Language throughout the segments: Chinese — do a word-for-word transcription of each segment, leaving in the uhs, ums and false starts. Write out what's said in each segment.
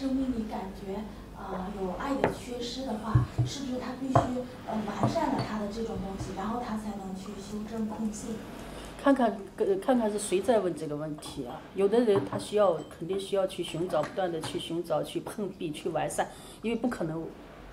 生命里感觉呃有爱的缺失的话，是不是他必须呃完善了他的这种东西，然后他才能去修正空性？看看看看是谁在问这个问题啊？有的人他需要肯定需要去寻找，不断的去寻找，去碰壁，去完善，因为不可能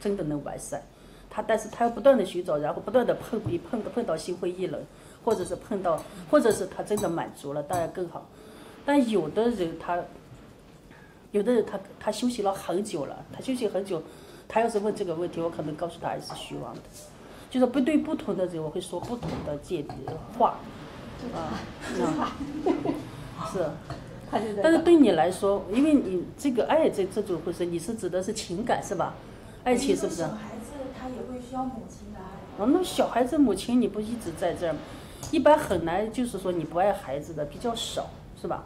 真的能完善。他但是他要不断的寻找，然后不断的碰壁，碰碰到心灰意冷，或者是碰到，或者是他真的满足了，当然更好。但有的人他。 有的人他他休息了很久了，他休息很久，他要是问这个问题，我可能告诉他也是虚妄的，就是不对不同的人，我会说不同的见话，啊，是，但是对你来说，因为你这个爱这这种回事，你是指的是情感是吧？爱情是不是？小孩子他也会需要母亲的爱。啊，那小孩子母亲你不一直在这儿，一般很难就是说你不爱孩子的比较少，是吧？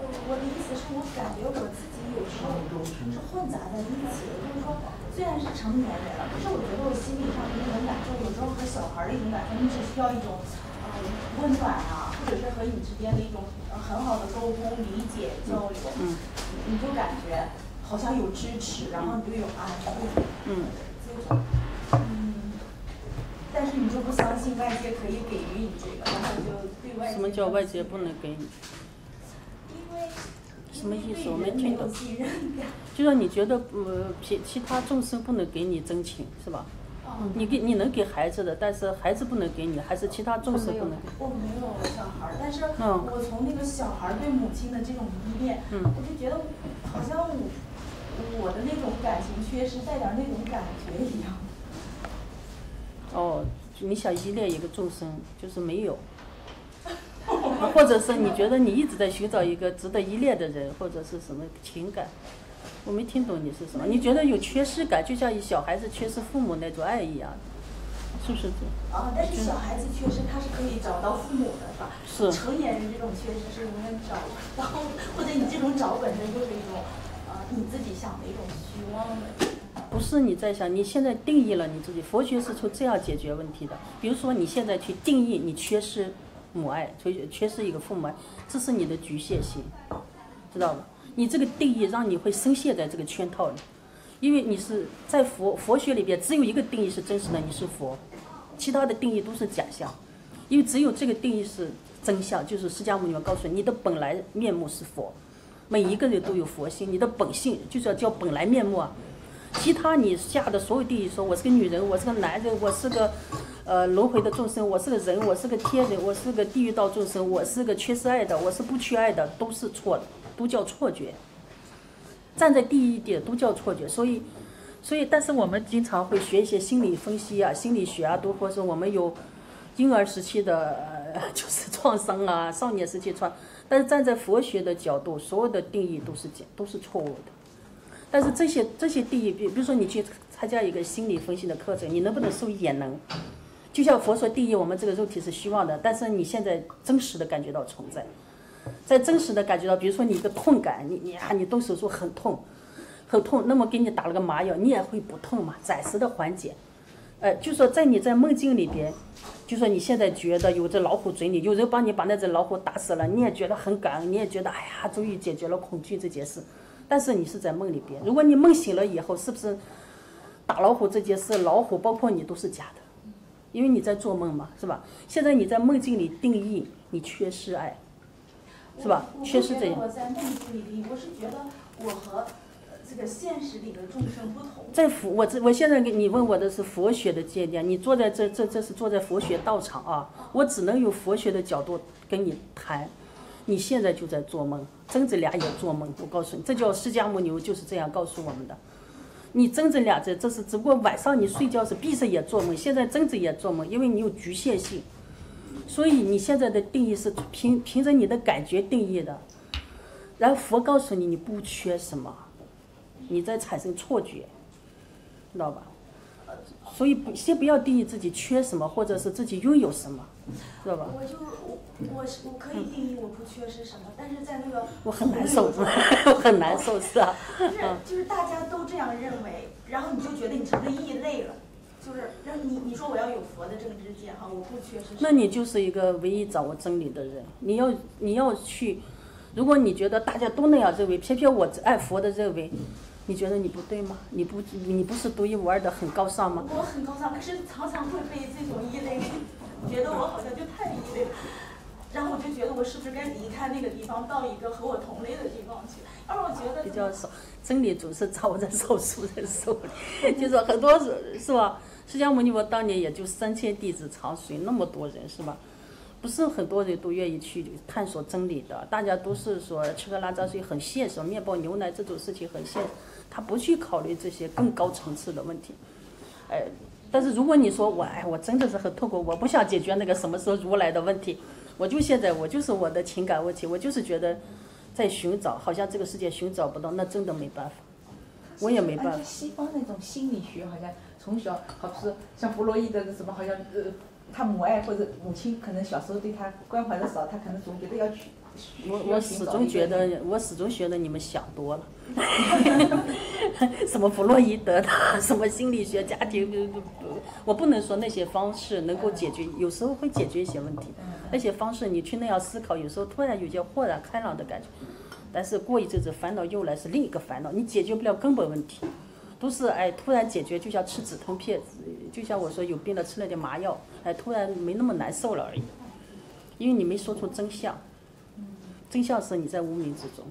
我的意思是我感觉我自己有时候是混杂在一起的，就是说虽然是成年人了，可是我觉得我心理上的那种感受，有时候和小孩的一种感受，你只需要一种呃温暖啊，或者是和你之间的一种很好的沟通、理解、交流，嗯，你就感觉好像有支持，然后你就有安慰，嗯，这种，嗯，但是你就不相信外界可以给予你这个，然后就对外界。什么叫外界不能给你？ 什么意思？我没听懂。就让你觉得，呃，其其他众生不能给你真情，是吧？嗯、你给你能给孩子的，但是孩子不能给你，还是其他众生不能给。我没有小孩，但是我从那个小孩对母亲的这种依恋，嗯、我就觉得好像我我的那种感情缺失，带点那种感觉一样。哦，你想依恋一个众生，就是没有。 或者是你觉得你一直在寻找一个值得依恋的人，或者是什么情感，我没听懂你是什么。你觉得有缺失感，就像一小孩子缺失父母那种爱一样，是不是这样？啊，但是小孩子缺失他是可以找到父母的，是吧？是。成年人这种缺失是永远找不到，或者你这种找本身就是一种，啊、呃，你自己想的一种虚妄的。 不是你在想，你现在定义了你自己。佛学是从这样解决问题的。比如说你现在去定义你缺失。 母爱，所以缺失一个父母爱，这是你的局限性，知道吧？你这个定义让你会深陷在这个圈套里，因为你是在佛佛学里边只有一个定义是真实的，你是佛，其他的定义都是假象，因为只有这个定义是真相，就是释迦牟尼佛告诉你，你的本来面目是佛，每一个人都有佛性，你的本性就是要叫本来面目啊。 其他你下的所有定义，说我是个女人，我是个男人，我是个，呃，轮回的众生，我是个人，我是个天人，我是个地狱道众生，我是个缺失爱的，我是不缺爱的，都是错的，都叫错觉。站在第一点都叫错觉，所以，所以，但是我们经常会学一些心理分析啊、心理学啊，都或者我们有婴儿时期的、呃、就是创伤啊，少年时期创，但是站在佛学的角度，所有的定义都是都是错误的。 但是这些这些定义，比比如说你去参加一个心理分析的课程，你能不能受益也能。就像佛说定义我们这个肉体是虚妄的，但是你现在真实的感觉到存在，在真实的感觉到，比如说你一个痛感，你你啊你动手术很痛，很痛，那么给你打了个麻药，你也会不痛嘛，暂时的缓解。呃，就说在你在梦境里边，就说你现在觉得有只老虎嘴里，有人帮你把那只老虎打死了，你也觉得很感恩，你也觉得哎呀，终于解决了恐惧这件事。 但是你是在梦里边，如果你梦醒了以后，是不是打老虎这件事，老虎包括你都是假的，因为你在做梦嘛，是吧？现在你在梦境里定义你缺失爱，是吧？缺失这样。我在梦境里定义，我是觉得我和这个现实里的众生不同。在佛，我这我现在给你问我的是佛学的见解，你坐在这这这是坐在佛学道场啊，我只能有佛学的角度跟你谈。 你现在就在做梦，睁着俩眼做梦。我告诉你，这叫释迦牟尼佛就是这样告诉我们的。你睁着俩眼，这是只不过晚上你睡觉是闭着眼做梦，现在睁着眼做梦，因为你有局限性，所以你现在的定义是凭凭着你的感觉定义的。然后佛告诉你，你不缺什么，你在产生错觉，知道吧？ 所以不，先不要定义自己缺什么，或者是自己拥有什么，知道吧？我就我我我可以定义我不缺失什么，但是在那个我很难受，我很难受是啊。不是，就是大家都这样认为，然后你就觉得你成了异类了，就是让你你说我要有佛的正知见啊，我不缺失。那你就是一个唯一掌握真理的人，你要你要去，如果你觉得大家都那样认为，偏偏我爱佛的认为。你觉得你不对吗？你不你不是独一无二的很高尚吗？我很高尚，可是常常会被这种异类，觉得我好像就太异类了。然后我就觉得我是不是该离开那个地方，到一个和我同类的地方去？而我觉得比较少，真理总是找我在少数人手里，就是很多是是吧？释迦牟尼佛当年也就三千弟子长随，那么多人是吧？不是很多人都愿意去探索真理的，大家都是说吃喝拉撒睡很现实，面包牛奶这种事情很现实，他不去考虑这些更高层次的问题，哎。但是如果你说我哎，我真的是很痛苦，我不想解决那个什么时候如来的问题，我就现在我就是我的情感问题，我就是觉得在寻找，好像这个世界寻找不到，那真的没办法，我也没办法。西方那种心理学好像从小，好不是像弗洛伊德什么，好像呃，他母爱或者母亲可能小时候对他关怀的少，他可能总觉得要去。我我始终觉得，我始终觉得你们想多了，什么弗洛伊德的，什么心理学、家庭，我不能说那些方式能够解决，有时候会解决一些问题，那些方式你去那样思考，有时候突然有些豁然开朗的感觉，但是过一阵子烦恼又来，是另一个烦恼，你解决不了根本问题，都是哎突然解决，就像吃止痛片，就像我说有病了吃了点麻药，哎突然没那么难受了而已，因为你没说出真相。真相是你在无名之中，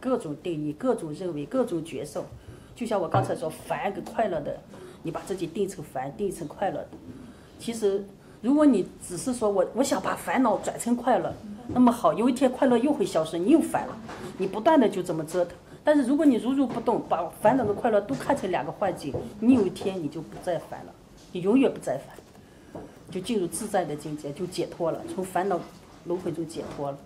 各种定义、各种认为、各种觉受，就像我刚才说，烦跟快乐的，你把自己定成烦，定成快乐的。其实，如果你只是说我我想把烦恼转成快乐，那么好，有一天快乐又会消失，你又烦了，你不断的就这么折腾。但是如果你如如不动，把烦恼跟快乐都看成两个幻境，你有一天你就不再烦了，你永远不再烦，就进入自在的境界，就解脱了，从烦恼轮回中解脱了。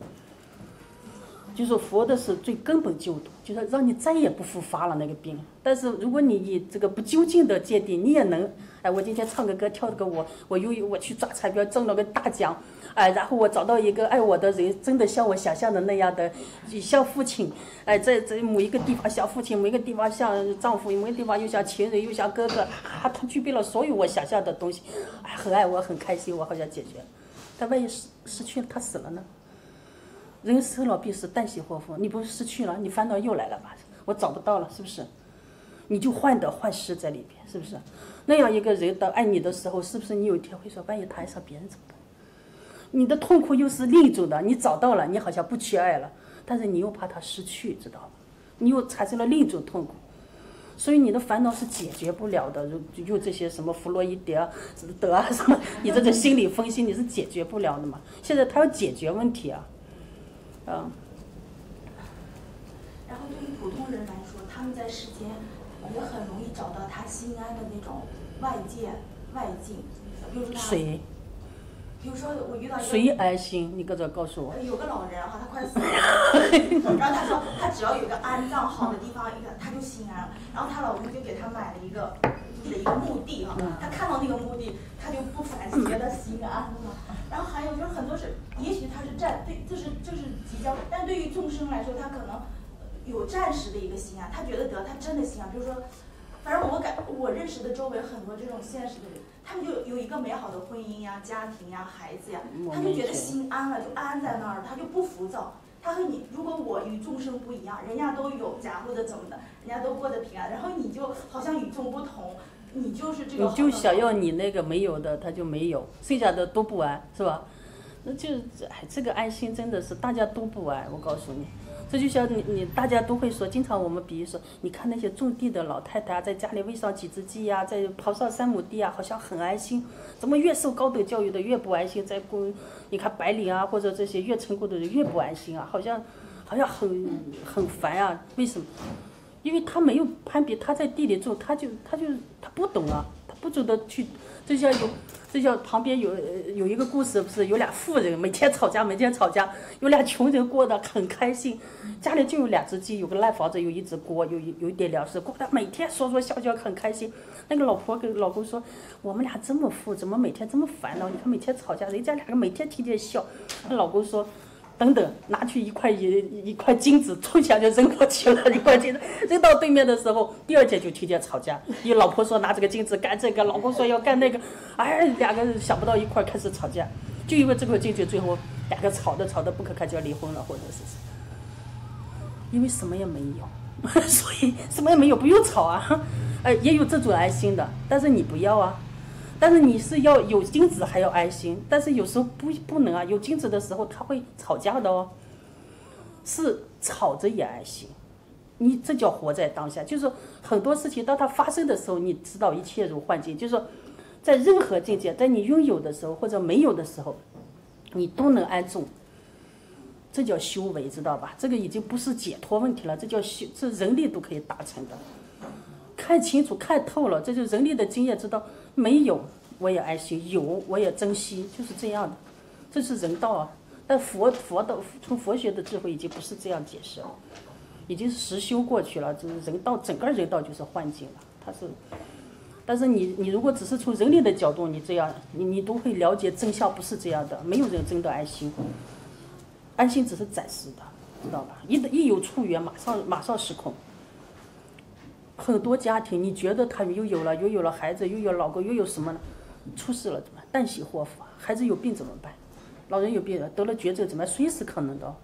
就是佛的是最根本救度，就是让你再也不复发了那个病。但是如果你以这个不究竟的界定，你也能，哎，我今天唱个歌，跳个舞，我又我去抓彩票中了个大奖，哎，然后我找到一个爱我的人，真的像我想象的那样的，像父亲，哎，在在某一个地方像父亲，某一个地方像丈夫，某一个地方又像情人，又像哥哥，啊，他具备了所有我想象的东西，哎，很爱我，很开心，我好像解决了。但万一失失去了，他死了呢？人生老病死，旦夕祸福。你不是失去了，你烦恼又来了吧？我找不到了，是不是？你就患得患失在里边，是不是？那样一个人到爱你的时候，是不是你有一天会说，万一他爱上别人怎么办？你的痛苦又是另一种的。你找到了，你好像不缺爱了，但是你又怕他失去，知道吗？你又产生了另一种痛苦，所以你的烦恼是解决不了的。用这些什么弗洛伊德、德啊什么，你这种心理分析你是解决不了的嘛？现在他要解决问题啊。嗯，然后对于普通人来说，他们在世间也很容易找到他心安的那种外界外境，比如说谁？比如说我遇到一个谁安心？你搁这告诉我。有个老人哈，他快死了，然后他说他只要有个安葬好的地方，一个他就心安了。然后她老公就给他买了一个就是一个墓地哈，他看到那个墓地，他就不反省，觉得心安了。然后还有就是很多事，也许他是暂对，这是这是即将，但对于众生来说，他可能有暂时的一个心安，他觉得得他真的心安。比如说，反正我感我认识的周围很多这种现实的人，他们就有一个美好的婚姻呀、家庭呀、孩子呀，他就觉得心安了，就安在那儿了，他就不浮躁。他和你，如果我与众生不一样，人家都有家或者怎么的，人家都过得平安，然后你就好像与众不同。你就是这个，你就想要你那个没有的，他就没有，剩下的都不安，是吧？那就哎，这个安心真的是大家都不安，我告诉你，这就像你你大家都会说，经常我们比喻说，你看那些种地的老太太啊，在家里喂上几只鸡呀、啊，在刨上三亩地啊，好像很安心。怎么越受高等教育的越不安心？在工，你看白领啊，或者这些越成功的人越不安心啊，好像好像很很烦啊，为什么？因为他没有攀比，他在地里种，他就他就他不懂啊，他不懂得去。就像有，就像旁边有有一个故事，不是有俩富人每天吵架，每天吵架，有俩穷人过得很开心，家里就有两只鸡，有个烂房子，有一只锅，有有一点粮食，过得每天说说笑笑，很开心。那个老婆跟老公说：“我们俩这么富，怎么每天这么烦恼？你看每天吵架，人家两个每天天天笑。”那老公说。等等，拿去一块一一块金子，凑下就扔过去了。一块金子扔到对面的时候，第二天就天天吵架。你老婆说拿这个金子干这个，老公说要干那个，哎，两个人想不到一块开始吵架，就因为这块金子，最后两个吵的吵的不可开交，离婚了，或者是因为什么也没有，所以什么也没有，不用吵啊。哎，也有这种爱心的，但是你不要啊。但是你是要有精子还要爱心，但是有时候不不能啊，有精子的时候他会吵架的哦。是吵着也爱心，你这叫活在当下。就是很多事情当它发生的时候，你知道一切如幻境，就是说。 在任何境界，在你拥有的时候或者没有的时候，你都能安住，这叫修为，知道吧？这个已经不是解脱问题了，这叫修，这人类都可以达成的。看清楚、看透了，这就是人类的经验，知道没有我也爱惜，有我也珍惜，就是这样的，这是人道啊。但佛佛道从佛学的智慧已经不是这样解释了，已经是实修过去了，就是人道整个人道就是幻境了，它是。 但是你你如果只是从人类的角度，你这样你你都会了解真相不是这样的，没有人真的安心，安心只是暂时的，知道吧？一一有触缘，马上马上失控。很多家庭，你觉得他又有了又有了孩子，又有老公，又有什么呢？出事了怎么办？旦夕祸福啊！孩子有病怎么办？老人有病了得了绝症怎么办？随时可能的，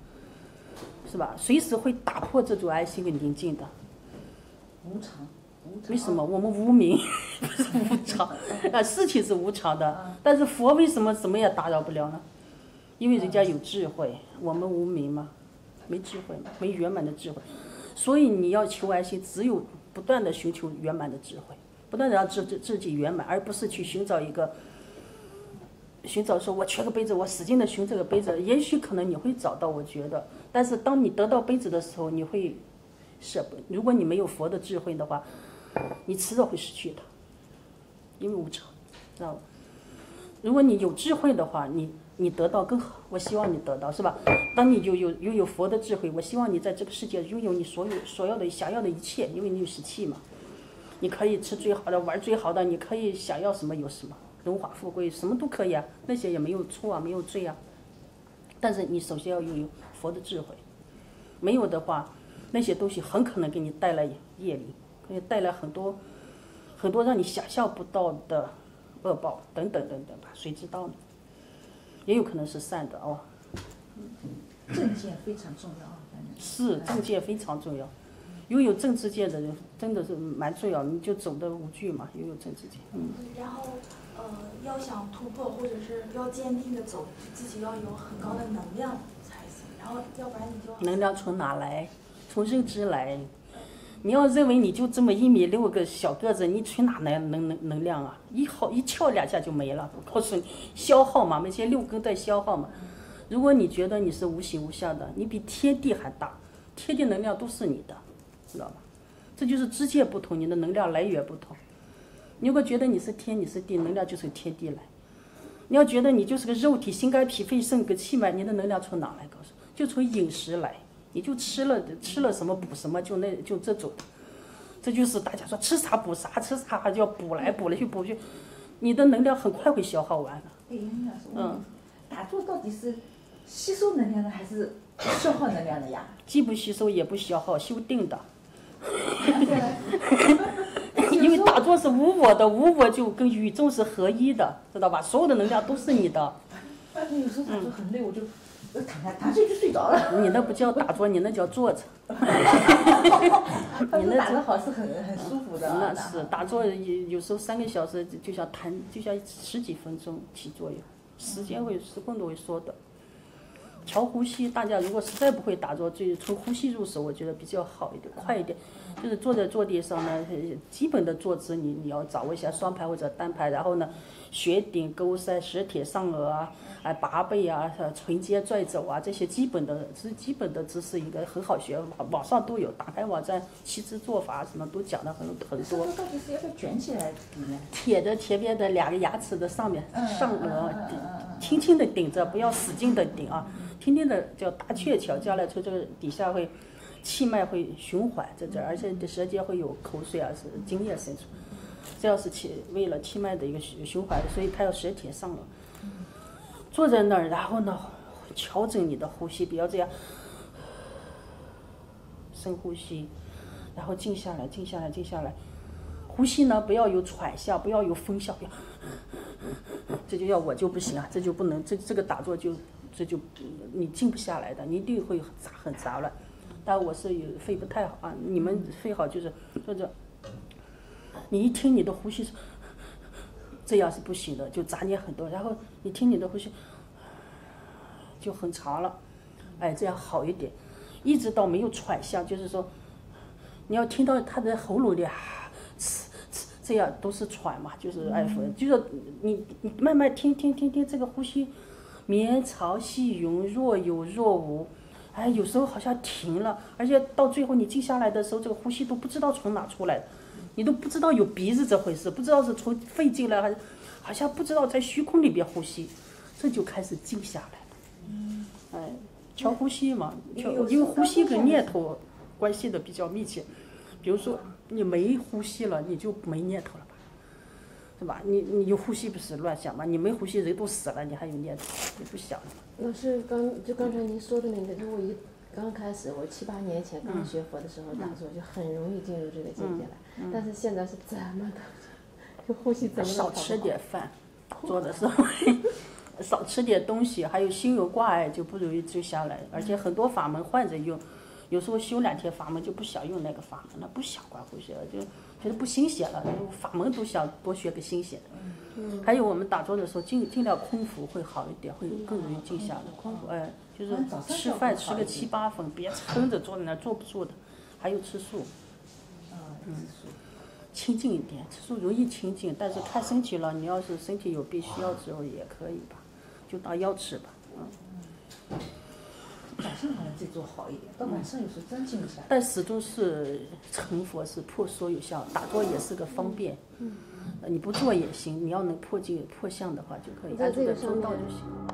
是吧？随时会打破这种安心跟宁静的，无常。 为什么我们无明不是无常啊？事情是无常的，但是佛为什么什么也打扰不了呢？因为人家有智慧，我们无明嘛，没智慧嘛，没圆满的智慧，所以你要求安心，只有不断的寻求圆满的智慧，不断的让自自己圆满，而不是去寻找一个寻找说我缺个杯子，我使劲的寻这个杯子，也许可能你会找到，我觉得，但是当你得到杯子的时候，你会舍不，如果你没有佛的智慧的话。 你迟早会失去它，因为无常，知道吧？如果你有智慧的话，你你得到更好。我希望你得到，是吧？当你就有拥有佛的智慧，我希望你在这个世界拥有你所有所要的想要的一切，因为你有习气嘛。你可以吃最好的，玩最好的，你可以想要什么有什么，荣华富贵什么都可以啊，那些也没有错啊，没有罪啊。但是你首先要拥有佛的智慧，没有的话，那些东西很可能给你带来业力。 也带来很多很多让你想象不到的恶报等等等等吧，谁知道呢？也有可能是善的哦。正见非常重要。是正见非常重要，拥有正知见的人真的是蛮重要，你就走得无惧嘛，拥有正知见。嗯。然后呃，要想突破或者是要坚定的走，自己要有很高的能量才行，然后要不然你就能量从哪来？从认知来。 你要认为你就这么一米六个小个子，你去哪来能能能量啊？一好一跳两下就没了。我告诉你，消耗嘛，那些六根在消耗嘛。如果你觉得你是无形无相的，你比天地还大，天地能量都是你的，知道吧？这就是知见不同，你的能量来源不同。你如果觉得你是天，你是地，能量就是由天地来；你要觉得你就是个肉体，心肝脾肺肾个气脉，你的能量从哪来？告诉我，就从饮食来。 你就吃了吃了什么补什么，就那就这种，这就是大家说吃啥补啥，吃啥就要补来补来去补去，你的能量很快会消耗完了。哎，那是嗯，打坐到底是吸收能量的还是消耗能量的呀？既不吸收也不消耗，修定的。因为打坐是无我的，无我就跟宇宙是合一的，知道吧？所有的能量都是你的。有时候打坐很累，我就。 躺下躺下就睡着了。你那不叫打坐，你那叫坐着。你那打得好是很很舒服的、啊。那是打坐，有时候三个小时就像弹，就像十几分钟起作用，时间会时空都会缩短。调呼吸，大家如果实在不会打坐，就从呼吸入手，我觉得比较好一点，快一点。就是坐在坐垫上呢，基本的坐姿你你要掌握一下，双排或者单排，然后呢。 悬顶、勾三、十铁上额啊，哎，拔背啊，唇接拽肘啊，这些基本的，是基本的知识，应该很好学。网网上都有，打开网站，七支做法什么都讲的很很多。到底是要卷起来里面？铁着前面的两个牙齿的上面，上额，轻轻的顶着，不要使劲的顶啊，轻轻的叫搭鹊桥，将来从这个底下会气脉会循环在这，而且舌尖会有口水啊，是津液渗出。 这要是气为了气脉的一个循环，所以它要舌铁上了。坐在那儿，然后呢，调整你的呼吸，不要这样深呼吸，然后静下来，静下来，静下来。呼吸呢，不要有喘相，不要有风相，不要。这就叫我就不行啊，这就不能，这这个打坐就这就你静不下来的，你一定会很杂很杂乱。但我是也肺不太好啊，你们肺好就是或者你一听你的呼吸是这样是不行的，就杂念很多，然后你听你的呼吸就很长了，哎，这样好一点，一直到没有喘息，就是说你要听到他的喉咙里啊，这样都是喘嘛，就是哎，就是你你慢慢听听听听这个呼吸。 绵长细匀，若有若无，哎，有时候好像停了，而且到最后你静下来的时候，这个呼吸都不知道从哪出来的，你都不知道有鼻子这回事，不知道是从肺进来还是，好像不知道在虚空里边呼吸，这就开始静下来了。嗯，哎，调呼吸嘛，调，因为呼吸跟念头关系的比较密切，比如说你没呼吸了，你就没念头了。 是吧？你你有呼吸不是乱想吗？你没呼吸，人都死了，你还有念头，你不想了吗？老师刚就刚才您说的那个，就我一刚开始，我七八年前刚学佛的时候，打坐、嗯、就很容易进入这个境界来。嗯、但是现在是怎么都，就呼吸怎么少吃点饭，做的时候少吃点东西，还有心有挂碍就不容易追下来。而且很多法门换着用，有时候修两天法门就不想用那个法门了，不想管呼吸了就。 觉得不新鲜了，法门都想多学个新鲜的。嗯、还有我们打坐的时候，尽尽量空腹会好一点，会更容易静下来。空腹，哎，就是吃饭吃个七八分，别撑着坐在那坐不住的。还有吃素，嗯，清静一点，吃素容易清静，但是看身体了。你要是身体有必须要之后也可以吧，就当药吃吧，嗯。晚上好像再做好一点，到晚上有时候真静不下来。但始终是成佛是破所有相，打坐也是个方便。嗯，你不做也行，你要能破这破相的话就可以，按这个做到就行。